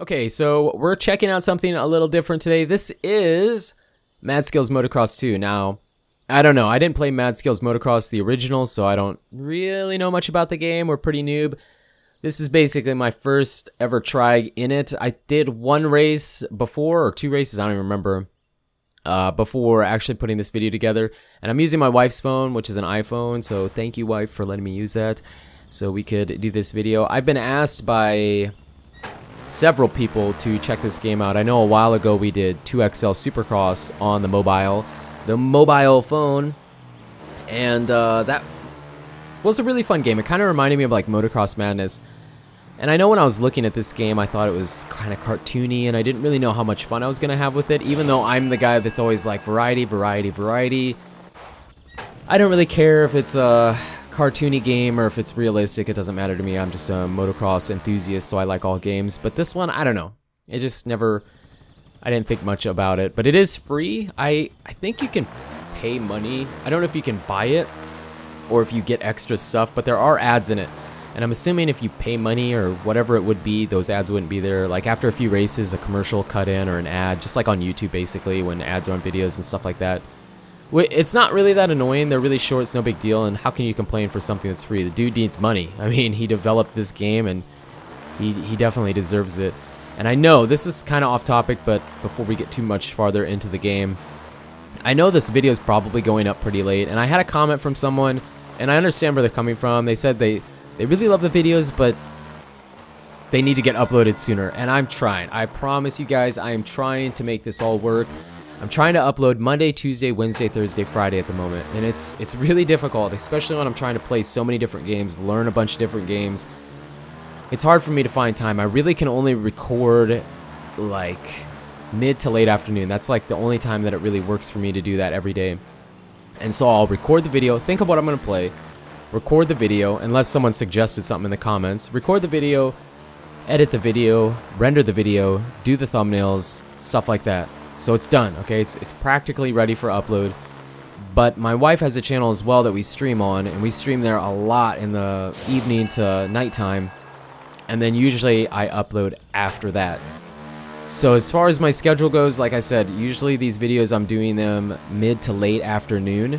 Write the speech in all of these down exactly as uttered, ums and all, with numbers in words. Okay, so we're checking out something a little different today. This is Mad Skills Motocross two. Now, I don't know. I didn't play Mad Skills Motocross, the original, so I don't really know much about the game. We're pretty noob. This is basically my first ever try in it. I did one race before, or two races, I don't even remember, uh, before actually putting this video together. And I'm using my wife's phone, which is an iPhone, so thank you, wife, for letting me use that so we could do this video. I've been asked by several people to check this game out. I know a while ago we did two X L Supercross on the mobile, the mobile phone, and uh, that was a really fun game. It kind of reminded me of like Motocross Madness, and I know when I was looking at this game I thought it was kind of cartoony and I didn't really know how much fun I was gonna have with it, even though I'm the guy that's always like variety, variety, variety. I don't really care if it's a uh, cartoony game or if it's realistic. It doesn't matter to me. I'm just a motocross enthusiast, so I like all games, but this one, I don't know, it just never, I didn't think much about it. But it is free. I I think you can pay money. I don't know if you can buy it or if you get extra stuff, but there are ads in it, and I'm assuming if you pay money or whatever it would be, those ads wouldn't be there. Like after a few races, a commercial cut in or an ad, just like on YouTube basically when ads are on videos and stuff like that. It's not really that annoying. They're really short. It's no big deal. And how can you complain for something that's free? The dude needs money. I mean, he developed this game, and he, he definitely deserves it. And I know this is kind of off topic, but before we get too much farther into the game, I know this video is probably going up pretty late, and I had a comment from someone, and I understand where they're coming from. They said they, they really love the videos, but they need to get uploaded sooner. And I'm trying. I promise you guys, I am trying to make this all work. I'm trying to upload Monday, Tuesday, Wednesday, Thursday, Friday at the moment, and it's it's really difficult, especially when I'm trying to play so many different games, learn a bunch of different games. It's hard for me to find time. I really can only record like mid to late afternoon. That's like the only time that it really works for me to do that every day. And so I'll record the video, think of what I'm gonna play, record the video, unless someone suggested something in the comments, record the video, edit the video, render the video, do the thumbnails, stuff like that. So it's done, okay? It's, it's practically ready for upload. But my wife has a channel as well that we stream on, and we stream there a lot in the evening to nighttime. And then usually I upload after that. So as far as my schedule goes, like I said, usually these videos I'm doing them mid to late afternoon.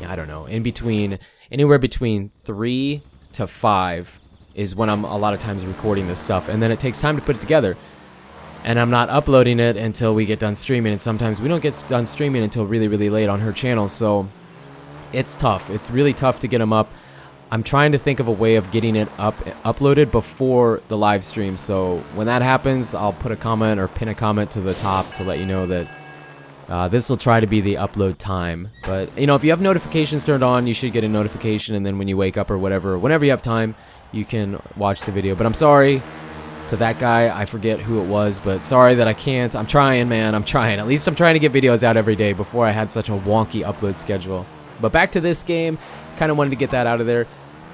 Yeah, I don't know, in between, anywhere between three to five is when I'm a lot of times recording this stuff. And then it takes time to put it together. And I'm not uploading it until we get done streaming, and sometimes we don't get done streaming until really, really late on her channel, so it's tough. It's really tough to get them up. I'm trying to think of a way of getting it up, uploaded before the live stream, so when that happens, I'll put a comment or pin a comment to the top to let you know that uh, this will try to be the upload time. But, you know, if you have notifications turned on, you should get a notification, and then when you wake up or whatever, whenever you have time, you can watch the video. But I'm sorry to that guy, I forget who it was, but sorry that I can't. I'm trying, man, I'm trying. At least I'm trying to get videos out every day before I had such a wonky upload schedule. But back to this game, kind of wanted to get that out of there.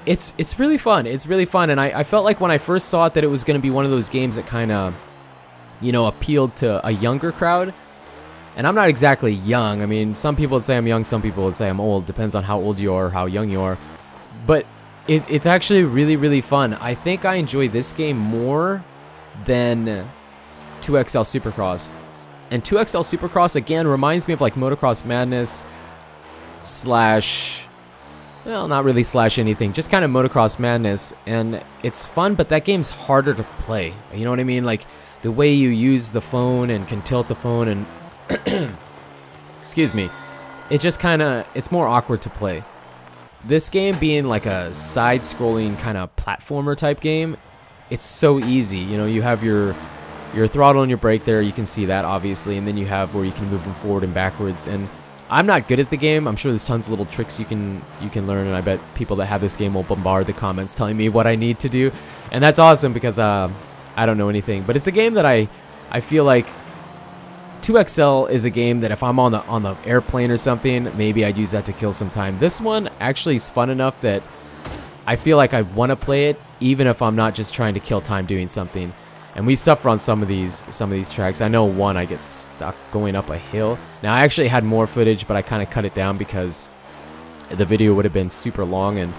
It's it's really fun, it's really fun, and I, I felt like when I first saw it that it was gonna be one of those games that kind of, you know, appealed to a younger crowd. And I'm not exactly young. I mean, some people would say I'm young, some people would say I'm old. Depends on how old you are or how young you are. But It, it's actually really, really fun. I think I enjoy this game more than two X L Supercross. And two X L Supercross, again, reminds me of like Motocross Madness slash, well, not really slash anything, just kind of Motocross Madness. And it's fun, but that game's harder to play. You know what I mean? Like the way you use the phone and can tilt the phone and, excuse me, it just kind of, it's more awkward to play. This game being like a side-scrolling kind of platformer type game, it's so easy. You know, you have your your throttle and your brake there, you can see that obviously, and then you have where you can move them forward and backwards. And I'm not good at the game. I'm sure there's tons of little tricks you can you can learn, and I bet people that have this game will bombard the comments telling me what I need to do. And that's awesome because uh, I don't know anything. But it's a game that I I feel like two X L is a game that if I'm on the on the airplane or something, maybe I'd use that to kill some time. This one actually is fun enough that I feel like I want to play it, even if I'm not just trying to kill time doing something. And we suffer on some of these some of these tracks. I know one I get stuck going up a hill. Now I actually had more footage, but I kind of cut it down because the video would have been super long, and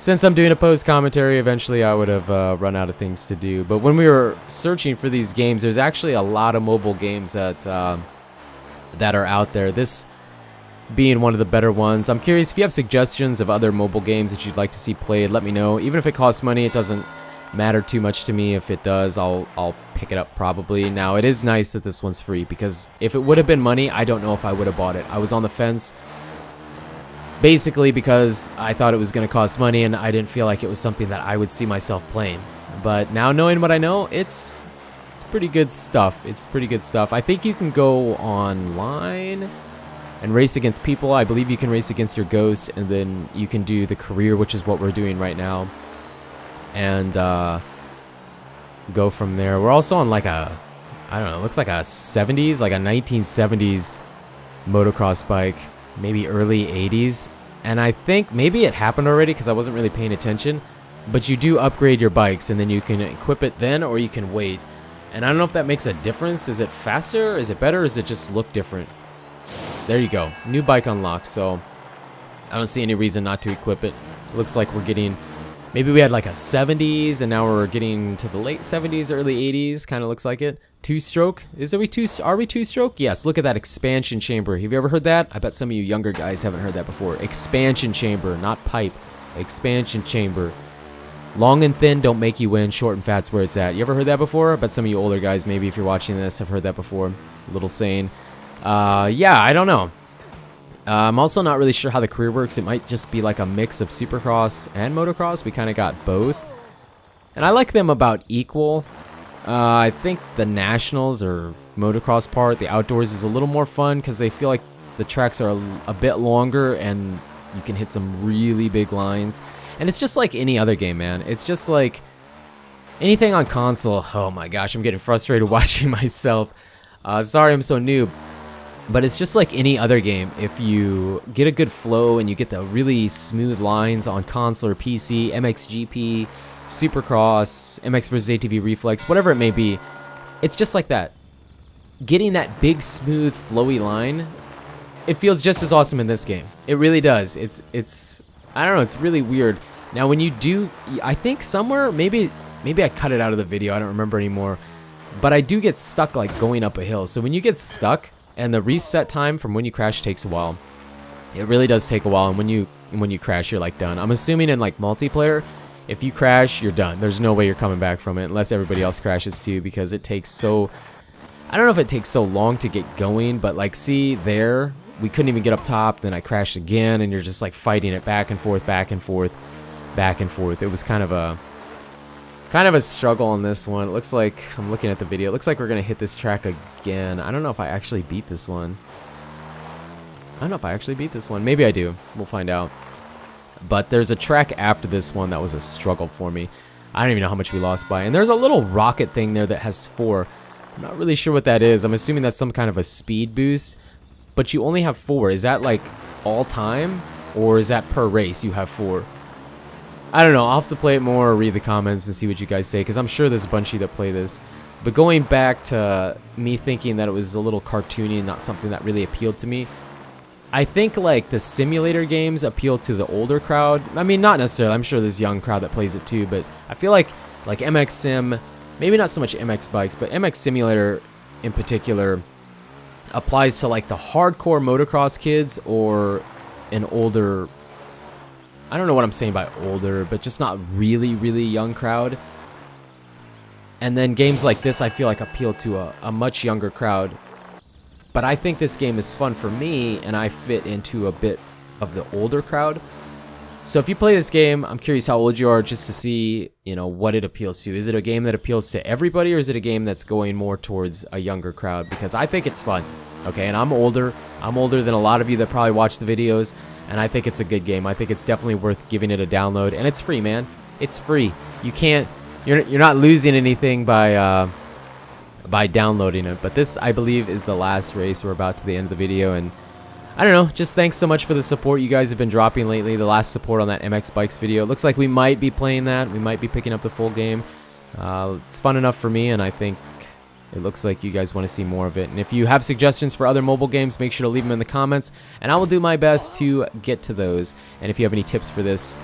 Since I'm doing a post commentary, eventually I would have uh, run out of things to do. But when we were searching for these games, there's actually a lot of mobile games that uh, that are out there. This being one of the better ones. I'm curious if you have suggestions of other mobile games that you'd like to see played. Let me know. Even if it costs money, it doesn't matter too much to me. If it does, I'll I'll pick it up probably. Now, it is nice that this one's free, because if it would have been money, I don't know if I would have bought it. I was on the fence, basically because I thought it was going to cost money and I didn't feel like it was something that I would see myself playing. But now, knowing what I know, it's it's pretty good stuff. It's pretty good stuff. I think you can go online and race against people. I believe you can race against your ghost, and then you can do the career, which is what we're doing right now, and uh, go from there. We're also on like a, I don't know, it looks like a seventies, like a nineteen seventies motocross bike, maybe early eighties, and I think maybe it happened already because I wasn't really paying attention, but you do upgrade your bikes, and then you can equip it then, or you can wait, and I don't know if that makes a difference. Is it faster? Is it better? Or does it just look different? There you go. New bike unlocked, so I don't see any reason not to equip it. Looks like we're getting, maybe we had like a seventies, and now we're getting to the late seventies, early eighties, kind of looks like it. Two-stroke? Is there we two, are we two-stroke? Yes, look at that expansion chamber. Have you ever heard that? I bet some of you younger guys haven't heard that before. Expansion chamber, not pipe. Expansion chamber. Long and thin don't make you win, short and fat's where it's at. You ever heard that before? I bet some of you older guys, maybe if you're watching this, have heard that before. Little saying. Uh, yeah, I don't know. Uh, I'm also not really sure how the career works. It might just be like a mix of Supercross and Motocross. We kind of got both. And I like them about equal. Uh, I think the Nationals or Motocross part, the outdoors, is a little more fun because they feel like the tracks are a, a bit longer and you can hit some really big lines. And it's just like any other game, man. It's just like anything on console. Oh my gosh, I'm getting frustrated watching myself. Uh, sorry I'm so new. But it's just like any other game. If you get a good flow and you get the really smooth lines on console or P C, M X G P, Supercross, M X versus. A T V Reflex, whatever it may be, it's just like that. Getting that big, smooth, flowy line, it feels just as awesome in this game. It really does. It's, it's, I don't know, it's really weird. Now, when you do, I think somewhere, maybe, maybe I cut it out of the video, I don't remember anymore, but I do get stuck like going up a hill. So when you get stuck, and the reset time from when you crash takes a while. It really does take a while, and when you when you crash, you're like done. I'm assuming in like multiplayer, if you crash, you're done. There's no way you're coming back from it unless everybody else crashes too, because it takes so, I don't know if it takes so long to get going, but like, see there, we couldn't even get up top, then I crashed again, and you're just like fighting it back and forth, back and forth, back and forth. It was kind of a Kind of a struggle on this one. It looks like, I'm looking at the video, it looks like we're going to hit this track again. I don't know if I actually beat this one. I don't know if I actually beat this one. Maybe I do. We'll find out. But there's a track after this one that was a struggle for me. I don't even know how much we lost by. And there's a little rocket thing there that has four. I'm not really sure what that is. I'm assuming that's some kind of a speed boost. But you only have four. Is that like all time? Or is that per race you have four? I don't know, I'll have to play it more or read the comments and see what you guys say, because I'm sure there's a bunch of you that play this. But going back to me thinking that it was a little cartoony and not something that really appealed to me, I think like the simulator games appeal to the older crowd. I mean, not necessarily, I'm sure there's a young crowd that plays it too, but I feel like like M X Sim, maybe not so much M X Bikes, but M X Simulator in particular applies to like the hardcore motocross kids or an older, I don't know what I'm saying by older, but just not really, really young crowd. And then games like this, I feel like appeal to a, a much younger crowd. But I think this game is fun for me, and I fit into a bit of the older crowd. So if you play this game, I'm curious how old you are, just to see, you know, what it appeals to. Is it a game that appeals to everybody, or is it a game that's going more towards a younger crowd? Because I think it's fun. Okay, and I'm older. I'm older than a lot of you that probably watch the videos. And I think it's a good game. I think it's definitely worth giving it a download. And it's free, man. It's free. You can't, you're, you're not losing anything by uh, by downloading it. But this, I believe, is the last race. We're about to the end of the video. And I don't know, just thanks so much for the support you guys have been dropping lately. The last support on that M X Bikes video. It looks like we might be playing that. We might be picking up the full game. Uh, it's fun enough for me, and I think it looks like you guys want to see more of it. And if you have suggestions for other mobile games, make sure to leave them in the comments, and I will do my best to get to those. And if you have any tips for this,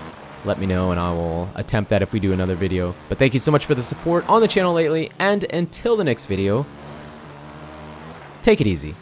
let me know and I will attempt that if we do another video. But thank you so much for the support on the channel lately, and until the next video, take it easy.